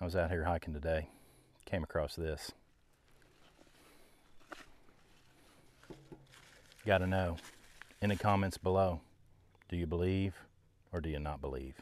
I was out here hiking today, came across this. Gotta know in the comments below, do you believe or do you not believe?